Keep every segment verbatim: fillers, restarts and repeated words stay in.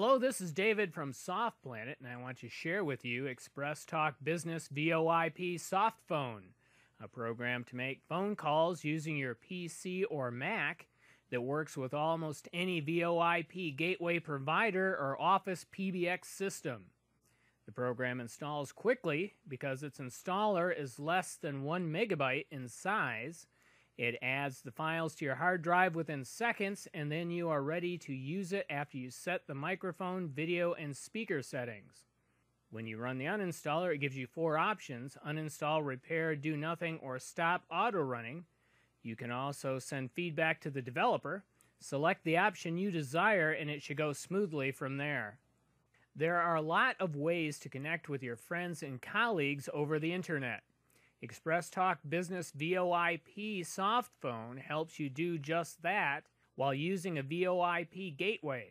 Hello, this is David from SoftPlanet, and I want to share with you Express Talk Business VoIP Softphone, a program to make phone calls using your P C or Mac that works with almost any VoIP gateway provider or Office P B X system. The program installs quickly because its installer is less than one megabyte in size. It adds the files to your hard drive within seconds, and then you are ready to use it after you set the microphone, video, and speaker settings. When you run the uninstaller, it gives you four options: uninstall, repair, do nothing, or stop auto-running. You can also send feedback to the developer. Select the option you desire, and it should go smoothly from there. There are a lot of ways to connect with your friends and colleagues over the internet. Express Talk Business VoIP Softphone helps you do just that while using a VoIP gateway.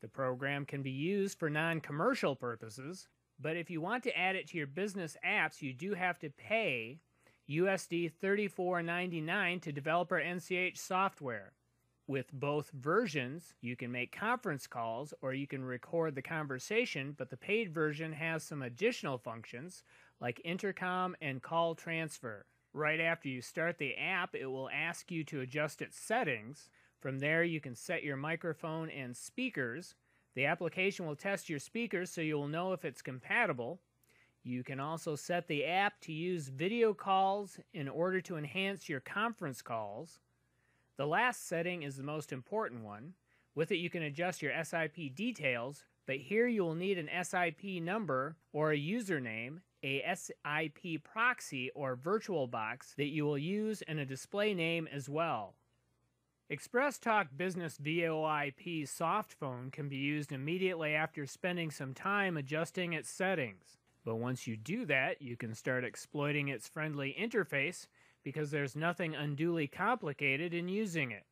The program can be used for non-commercial purposes, but if you want to add it to your business apps, you do have to pay U S D thirty-four ninety-nine to developer N C H software. With both versions, you can make conference calls or you can record the conversation, but the paid version has some additional functions like intercom and call transfer. Right after you start the app, it will ask you to adjust its settings. From there, you can set your microphone and speakers. The application will test your speakers so you will know if it's compatible. You can also set the app to use video calls in order to enhance your conference calls. The last setting is the most important one. With it, you can adjust your S I P details, but here you will need an S I P number or a username, a S I P proxy or virtual box that you will use, and a display name as well. Express Talk Business VoIP Softphone can be used immediately after spending some time adjusting its settings. But once you do that, you can start exploiting its friendly interface, because there's nothing unduly complicated in using it.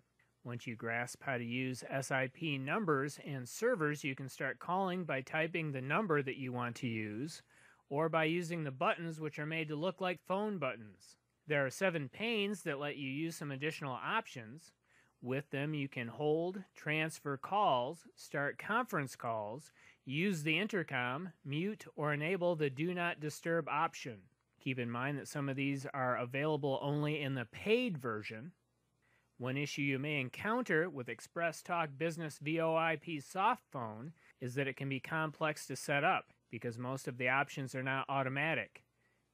Once you grasp how to use S I P numbers and servers, you can start calling by typing the number that you want to use, or by using the buttons, which are made to look like phone buttons. There are seven panes that let you use some additional options. With them, you can hold, transfer calls, start conference calls, use the intercom, mute or enable the Do Not Disturb option. Keep in mind that some of these are available only in the paid version. One issue you may encounter with Express Talk Business VoIP Softphone is that it can be complex to set up because most of the options are not automatic.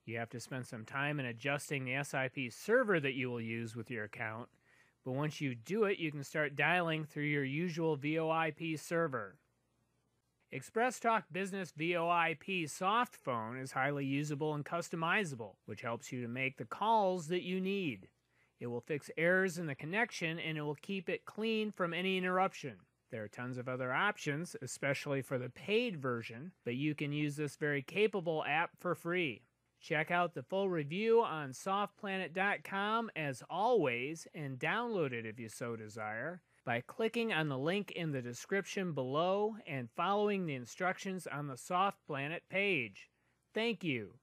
You have to spend some time in adjusting the S I P server that you will use with your account, but once you do it, you can start dialing through your usual VoIP server. Express Talk Business VoIP Softphone is highly usable and customizable, which helps you to make the calls that you need. It will fix errors in the connection, and it will keep it clean from any interruption. There are tons of other options, especially for the paid version, but you can use this very capable app for free. Check out the full review on soft planet dot com as always, and download it if you so desire by clicking on the link in the description below and following the instructions on the SoftPlanet page. Thank you.